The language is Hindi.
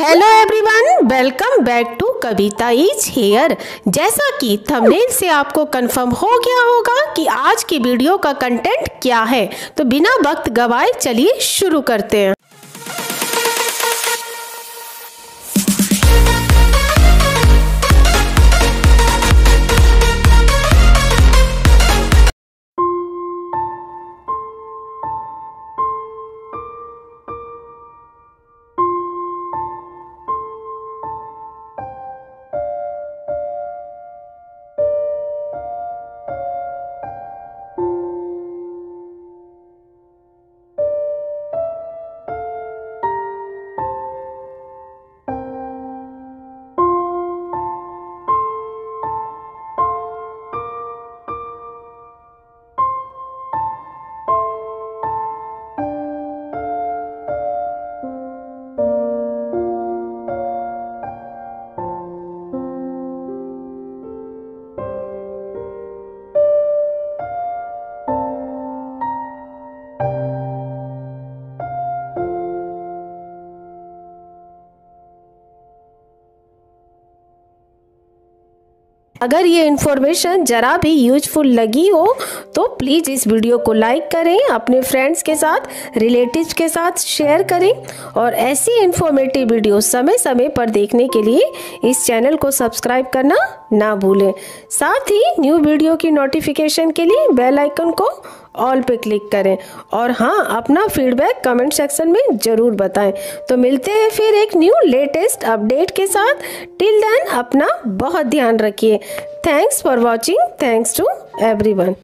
Hello everyone, welcome back to Kavita is here. जैसा कि थंबनेल से आपको कंफर्म हो गया होगा कि आज की वीडियो का कंटेंट क्या है, तो बिना वक्त गवाए चलिए शुरू करते हैं। अगर ये इन्फॉर्मेशन ज़रा भी यूजफुल लगी हो तो प्लीज़ इस वीडियो को लाइक करें, अपने फ्रेंड्स के साथ, रिलेटिव्स के साथ शेयर करें और ऐसी इन्फॉर्मेटिव वीडियो समय समय पर देखने के लिए इस चैनल को सब्सक्राइब करना ना भूलें। साथ ही न्यू वीडियो की नोटिफिकेशन के लिए बेल आइकन को ऑल पे क्लिक करें और हाँ, अपना फीडबैक कमेंट सेक्शन में ज़रूर बताएं। तो मिलते हैं फिर एक न्यू लेटेस्ट अपडेट के साथ। टिल देन अपना बहुत ध्यान रखिए। Thanks for watching. Thanks to everyone.